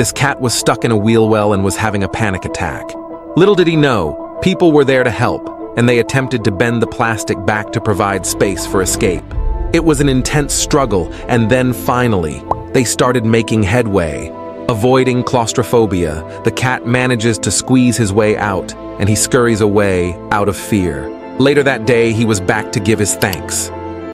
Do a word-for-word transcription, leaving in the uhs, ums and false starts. This cat was stuck in a wheel well and was having a panic attack. Little did he know, people were there to help, and they attempted to bend the plastic back to provide space for escape. It was an intense struggle, and then finally, they started making headway. Avoiding claustrophobia, the cat manages to squeeze his way out, and he scurries away out of fear. Later that day, he was back to give his thanks.